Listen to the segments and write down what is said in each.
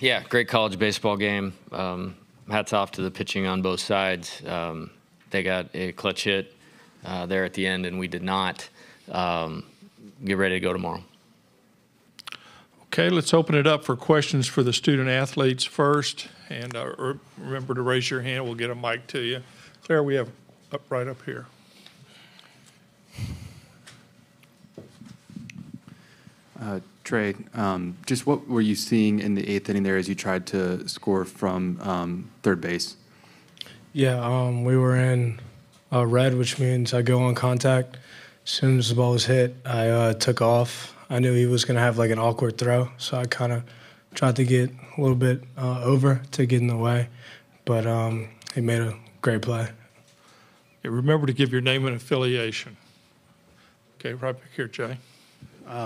Yeah, great college baseball game. Hats off to the pitching on both sides. They got a clutch hit there at the end, and we did not. Get ready to go tomorrow. Okay, let's open it up for questions for the student athletes first. And remember to raise your hand. We'll get a mic to you. Claire, we have up right up here. Trey, just what were you seeing in the eighth inning there as you tried to score from third base? Yeah, we were in red, which means I go on contact. As soon as the ball was hit, I took off. I knew he was going to have like an awkward throw, so I kind of tried to get a little bit over to get in the way. But he made a great play. Yeah, remember to give your name and affiliation. Okay, right back here, Jay.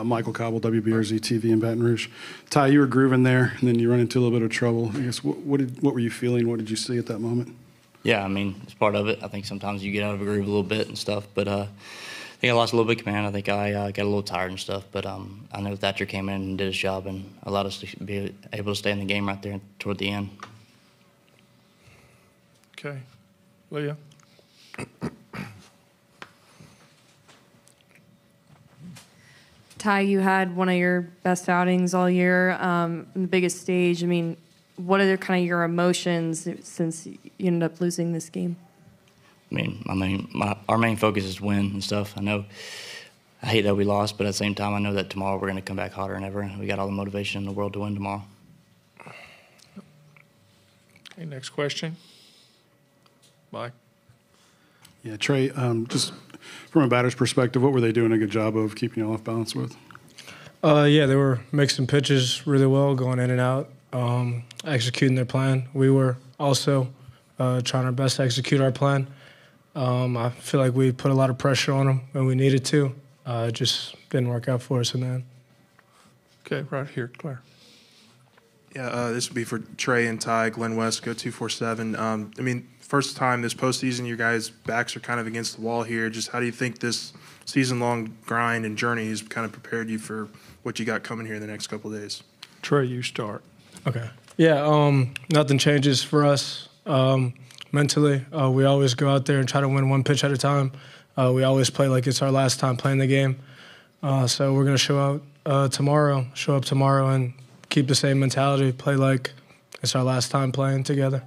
Michael Cobble, WBRZ-TV in Baton Rouge. Ty, you were grooving there, and then you run into a little bit of trouble. I guess what were you feeling? What did you see at that moment? Yeah, I mean, it's part of it. I think sometimes you get out of a groove a little bit and stuff, but I think I lost a little bit of command. I think I got a little tired and stuff, but I know Thatcher came in and did his job and allowed us to be able to stay in the game right there toward the end. Okay. Leah? Ty, you had one of your best outings all year on the biggest stage. I mean, what are kind of your emotions since you ended up losing this game? I mean, our main focus is win and stuff. I know I hate that we lost, but at the same time, I know that tomorrow we're going to come back hotter than ever. We got all the motivation in the world to win tomorrow. Okay, next question. Mike? Yeah, Trey, just from a batter's perspective, what were they doing a good job of keeping you off balance with? Yeah, they were mixing pitches really well, going in and out, executing their plan. We were also trying our best to execute our plan. I feel like we put a lot of pressure on them when we needed to. It just didn't work out for us in the end. Okay, right here, Claire. Yeah, this would be for Trey and Ty, Glenn West, go 247. I mean, first time this postseason, your guys' backs are kind of against the wall here. Just how do you think this season-long grind and journey has kind of prepared you for what you got coming here in the next couple of days? Trey, you start. Okay. Yeah, nothing changes for us mentally. We always go out there and try to win one pitch at a time. We always play like it's our last time playing the game. So we're going to show up tomorrow and keep the same mentality, play like it's our last time playing together.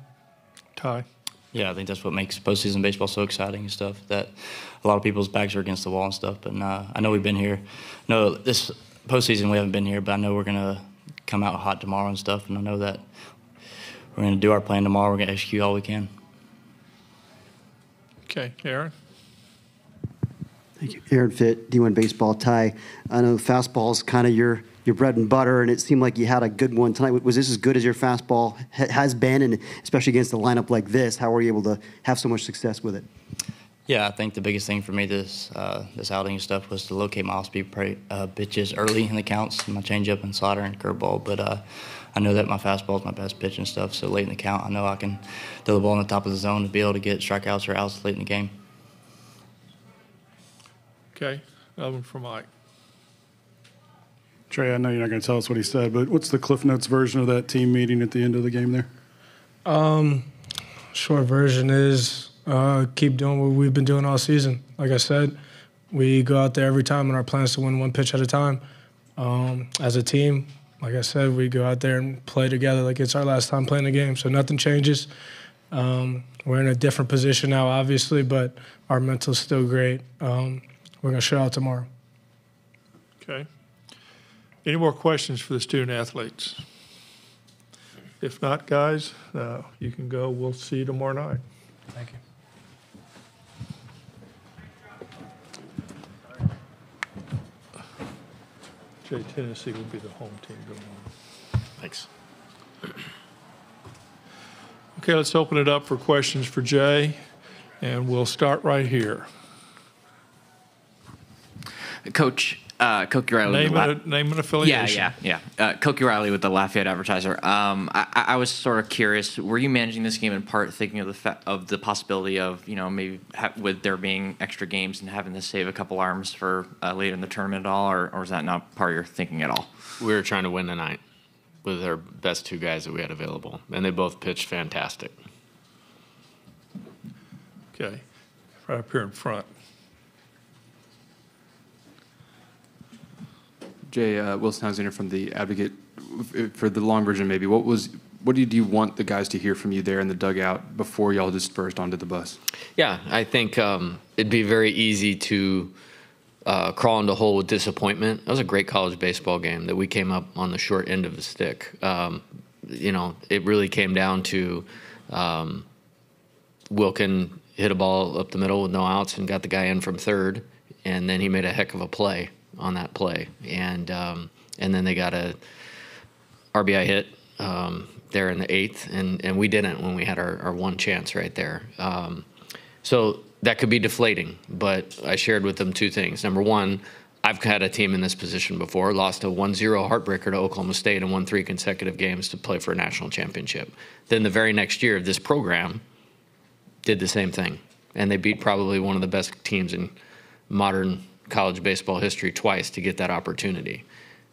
Ty. Yeah, I think that's what makes postseason baseball so exciting and stuff, that a lot of people's backs are against the wall and stuff. But I know we've been here. No, this postseason we haven't been here, but I know we're going to come out hot tomorrow and stuff, and I know that we're going to do our plan tomorrow. We're going to execute all we can. Okay, Aaron. Thank you. Aaron Fitt, D1 Baseball. Ty, I know fastball's kind of your bread and butter, and it seemed like you had a good one tonight. Was this as good as your fastball has been, and especially against a lineup like this? How were you able to have so much success with it? Yeah, I think the biggest thing for me this outing and stuff was to locate my off-speed pitches early in the counts, my changeup and slider and curveball. But I know that my fastball is my best pitch and stuff, so late in the count I know I can throw the ball in the top of the zone to be able to get strikeouts or outs late in the game. Okay, another one for Mike. Trey, I know you're not going to tell us what he said, but what's the Cliff Notes version of that team meeting at the end of the game there? Short version is keep doing what we've been doing all season. Like I said, we go out there every time, and our plan is to win one pitch at a time. As a team, like I said, we go out there and play together like it's our last time playing the game, so nothing changes. We're in a different position now, obviously, but our mental's still great. We're going to show out tomorrow. Okay. Any more questions for the student athletes? If not, guys, you can go. We'll see you tomorrow night. Thank you. Jay, Tennessee will be the home team going on. Thanks. Okay, let's open it up for questions for Jay, and we'll start right here. Coach. Cokie Riley. Name and affiliation. Yeah. Cokie Riley with the Lafayette Advertiser. I was sort of curious. Were you managing this game in part thinking of the possibility of maybe with there being extra games and having to save a couple arms for later in the tournament at all, or was that not part of your thinking at all? We were trying to win the night. with our best two guys that we had available, and they both pitched fantastic. Okay, right up here in front. Jay, Wilson Alexander from the Advocate. For the long version, maybe, what do you want the guys to hear from you there in the dugout before y'all dispersed onto the bus? Yeah, I think it'd be very easy to crawl into a hole with disappointment. That was a great college baseball game that we came up on the short end of the stick. It really came down to Wilkin hit a ball up the middle with no outs and got the guy in from third, and then he made a heck of a play on that play, and then they got a RBI hit there in the eighth, and we didn't when we had our one chance right there. So that could be deflating, but I shared with them two things. Number one, I've had a team in this position before, lost a 1-0 heartbreaker to Oklahoma State and won 3 consecutive games to play for a national championship. Then the very next year, this program did the same thing, and they beat probably one of the best teams in modern college baseball history twice to get that opportunity.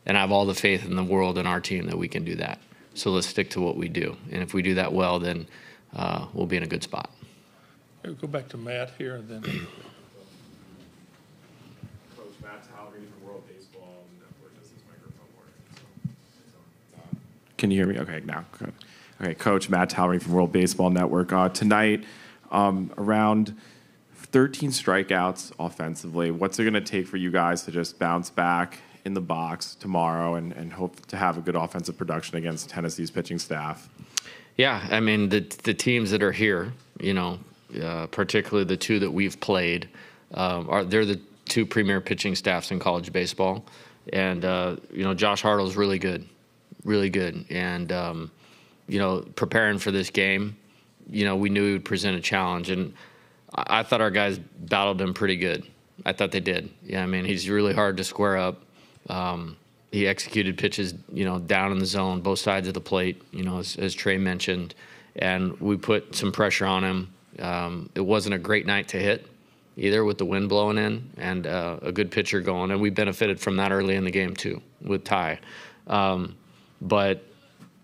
And I have all the faith in the world in our team that we can do that. So let's stick to what we do. And if we do that well, then we'll be in a good spot. We'll go back to Matt here. And then. Coach, Matt Tallery from World Baseball Network does his microphone work. Can you hear me? Okay, now. Okay, Coach, Matt Tallery from World Baseball Network. Tonight, around 13 strikeouts offensively, what's it going to take for you guys to just bounce back in the box tomorrow and hope to have a good offensive production against Tennessee's pitching staff? Yeah, I mean, the teams that are here, particularly the two that we've played, they're the two premier pitching staffs in college baseball. And, Josh Hartle's really good. And, preparing for this game, we knew he would present a challenge. And I thought our guys battled him pretty good. I thought they did. Yeah, I mean, he's really hard to square up. He executed pitches, down in the zone, both sides of the plate, as Trey mentioned, and we put some pressure on him. It wasn't a great night to hit either, with the wind blowing in and a good pitcher going, and we benefited from that early in the game too with Ty. But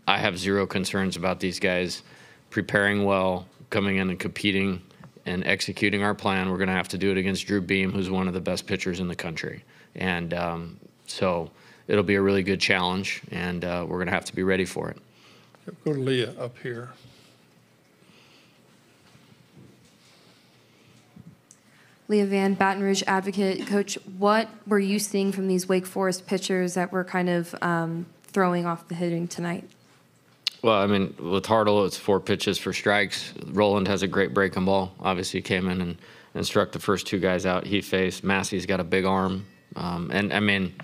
I have zero concerns about these guys preparing well, coming in and competing and executing our plan. We're going to have to do it against Drew Beam, who's one of the best pitchers in the country. And so it'll be a really good challenge, and we're going to have to be ready for it. Go to Leah up here. Leah Van, Baton Rouge Advocate. Coach, what were you seeing from these Wake Forest pitchers that were kind of throwing off the hitting tonight? Well, I mean, with Hartle, it's 4 pitches for strikes. Roland has a great breaking ball. Obviously, came in and struck the first 2 guys out he faced. Massey's got a big arm. And, I mean,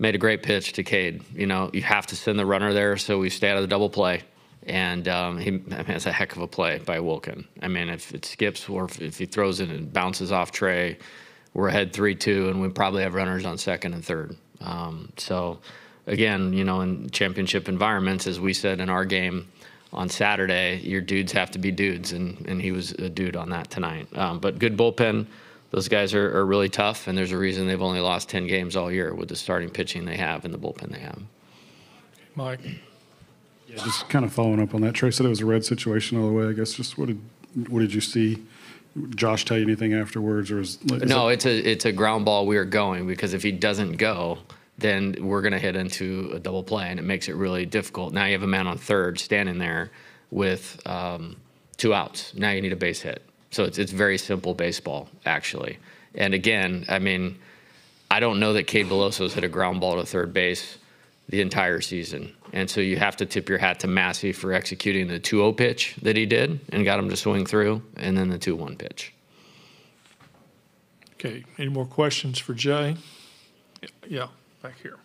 made a great pitch to Cade. You have to send the runner there, so we stay out of the double play. And that's a heck of a play by Wilkin. I mean, if it skips or if he throws it and bounces off Trey, we're ahead 3-2, and we probably have runners on second and third. Again, in championship environments, as we said in our game on Saturday, your dudes have to be dudes, and he was a dude on that tonight. But good bullpen. Those guys are really tough, and there's a reason they've only lost 10 games all year with the starting pitching they have and the bullpen they have. Mike? Yeah, just kind of following up on that. Trey said it was a red situation all the way, I guess. Just what did you see? Josh tell you anything afterwards? Or no, it's a ground ball we are going, because if he doesn't go, then we're going to hit into a double play, and it makes it really difficult. Now you have a man on third standing there with 2 outs. Now you need a base hit. So it's very simple baseball, actually. And again, I mean, I don't know that Cade Veloso's hit a ground ball to third base the entire season. And so you have to tip your hat to Massey for executing the 2-0 pitch that he did and got him to swing through, and then the 2-1 pitch. Okay, any more questions for Jay? Yeah. Back here.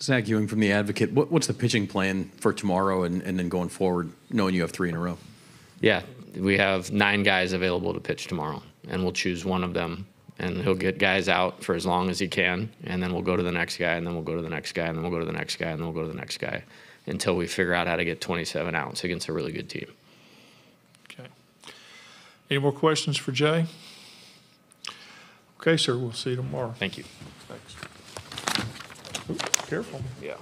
Zach Ewing from The Advocate. What's the pitching plan for tomorrow and then going forward, knowing you have 3 in a row? Yeah, we have 9 guys available to pitch tomorrow, and we'll choose one of them, and he'll get guys out for as long as he can, and then we'll go to the next guy, and then we'll go to the next guy, and then we'll go to the next guy, and then we'll go to the next guy until we figure out how to get 27 outs against a really good team. Okay. Any more questions for Jay? Okay, sir, we'll see you tomorrow. Thank you. Thanks. Careful. Yeah.